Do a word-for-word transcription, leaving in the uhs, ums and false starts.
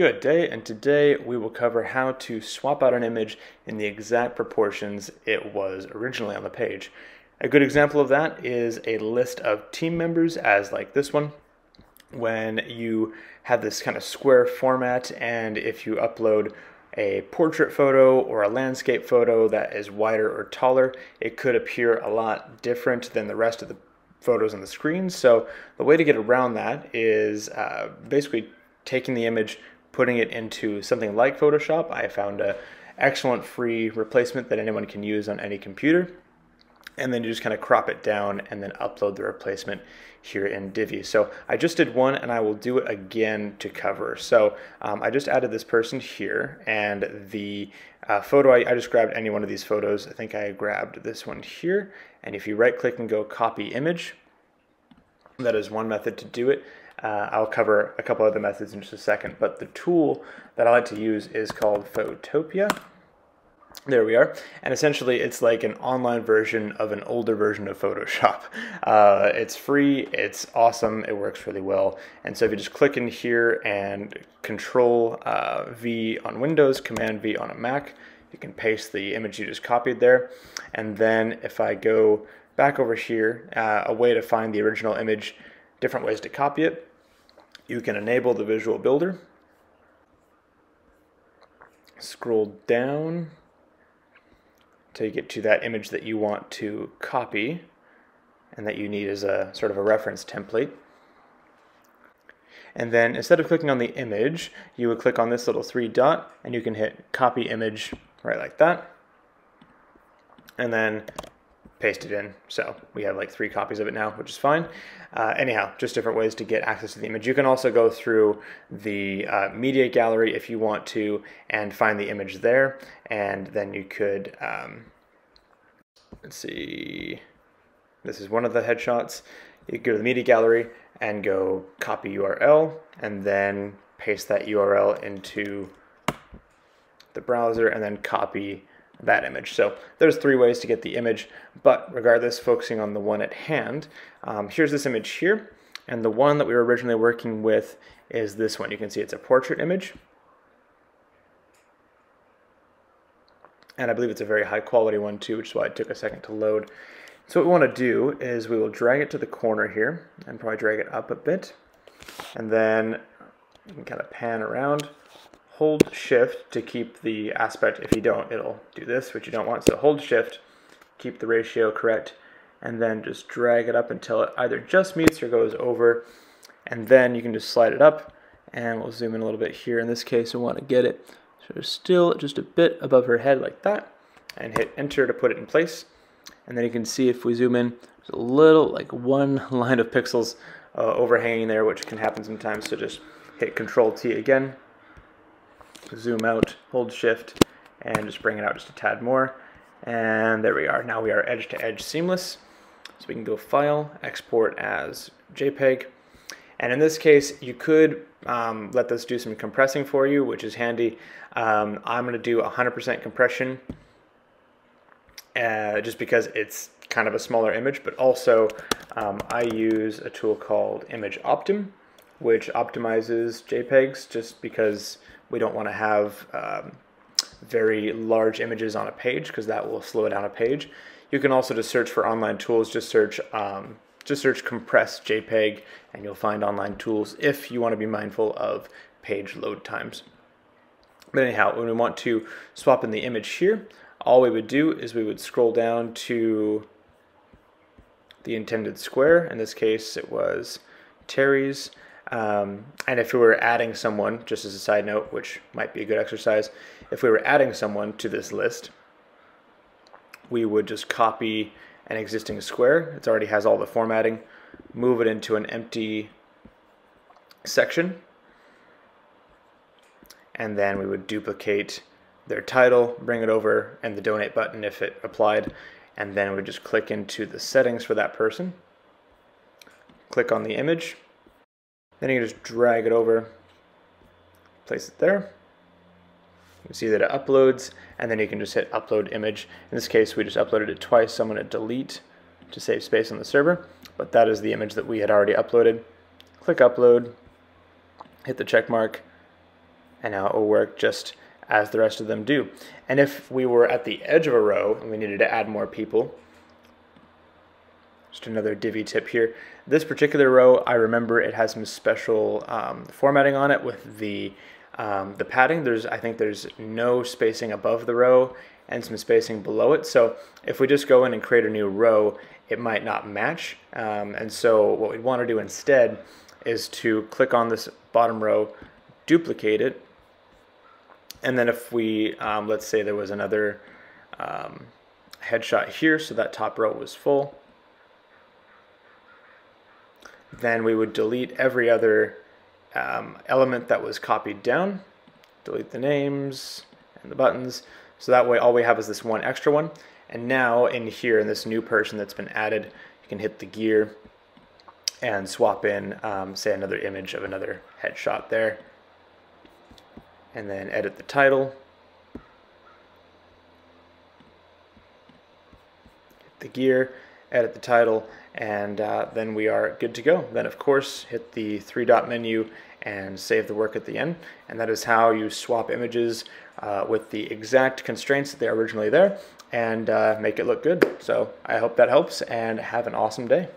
Good day, and today we will cover how to swap out an image in the exact proportions it was originally on the page. A good example of that is a list of team members, as like this one, when you have this kind of square format, and if you upload a portrait photo or a landscape photo that is wider or taller, it could appear a lot different than the rest of the photos on the screen. So the way to get around that is uh, basically taking the image, putting it into something like Photoshop. I found an excellent free replacement that anyone can use on any computer. And then you just kind of crop it down and then upload the replacement here in Divi. So I just did one and I will do it again to cover. So um, I just added this person here, and the uh, photo, I, I just grabbed any one of these photos. I think I grabbed this one here. And if you right click and go copy image, that is one method to do it. Uh, I'll cover a couple other methods in just a second, but the tool that I like to use is called Photopea. There we are. And essentially it's like an online version of an older version of Photoshop. Uh, it's free, it's awesome, it works really well. And so if you just click in here and control uh, V on Windows, command V on a Mac, you can paste the image you just copied there. And then if I go back over here, uh, a way to find the original image, different ways to copy it. You can enable the visual builder. Scroll down till you get to that image that you want to copy and that you need as a sort of a reference template. And then instead of clicking on the image, you would click on this little three dot and you can hit copy image right like that. And then paste it in. So we have like three copies of it now, which is fine. Uh, anyhow, just different ways to get access to the image. You can also go through the uh, media gallery if you want to and find the image there. And then you could, um, let's see, this is one of the headshots. You go to the media gallery and go copy U R L and then paste that U R L into the browser and then copy that image. So there's three ways to get the image, but regardless, focusing on the one at hand, um, here's this image here, and the one that we were originally working with is this one. You can see it's a portrait image, and I believe it's a very high quality one too, which is why it took a second to load. So what we want to do is we will drag it to the corner here, and probably drag it up a bit, and then you can kind of pan around. Hold shift to keep the aspect. If you don't, it'll do this, which you don't want. So hold shift, keep the ratio correct, and then just drag it up until it either just meets or goes over. And then you can just slide it up, and we'll zoom in a little bit here. In this case, we want to get it sort of still just a bit above her head like that, and hit enter to put it in place. And then you can see if we zoom in, there's a little, like one line of pixels uh, overhanging there, which can happen sometimes. So just hit control T again, zoom out, hold shift, and just bring it out just a tad more. And there we are. Now we are edge to edge seamless. So we can go file, export as JPEG. And in this case, you could um, let this do some compressing for you, which is handy. Um, I'm going to do one hundred percent compression uh, just because it's kind of a smaller image, but also um, I use a tool called ImageOptim, which optimizes JPEGs just because we don't want to have um, very large images on a page because that will slow down a page. You can also just search for online tools, just search um, just search compress JPEG and you'll find online tools if you want to be mindful of page load times. But anyhow, when we want to swap in the image here, all we would do is we would scroll down to the intended square. In this case it was Terry's. Um, and if we were adding someone, just as a side note, which might be a good exercise, if we were adding someone to this list, we would just copy an existing square. It already has all the formatting. Move it into an empty section. And then we would duplicate their title, bring it over, and the donate button if it applied. And then we would just click into the settings for that person. Click on the image. Then you just drag it over, place it there. You can see that it uploads, and then you can just hit upload image. In this case, we just uploaded it twice, so I'm going to delete to save space on the server, but that is the image that we had already uploaded. Click upload, hit the check mark, and how it will work just as the rest of them do. And if we were at the edge of a row and we needed to add more people, just another Divi tip here. This particular row, I remember it has some special um, formatting on it with the um, the padding. There's, I think there's no spacing above the row and some spacing below it. So if we just go in and create a new row, it might not match. Um, and so what we'd want to do instead is to click on this bottom row, duplicate it, and then if we, um, let's say there was another um, headshot here, so that top row was full, then we would delete every other um, element that was copied down, delete the names and the buttons, so that way all we have is this one extra one. And now in here, in this new person that's been added, you can hit the gear and swap in, um, say, another image of another headshot there, and then edit the title, hit the gear, edit the title, and uh, then we are good to go. Then of course hit the three dot menu and save the work at the end, and that is how you swap images uh, with the exact constraints that they are originally there and uh, make it look good. So I hope that helps, and have an awesome day.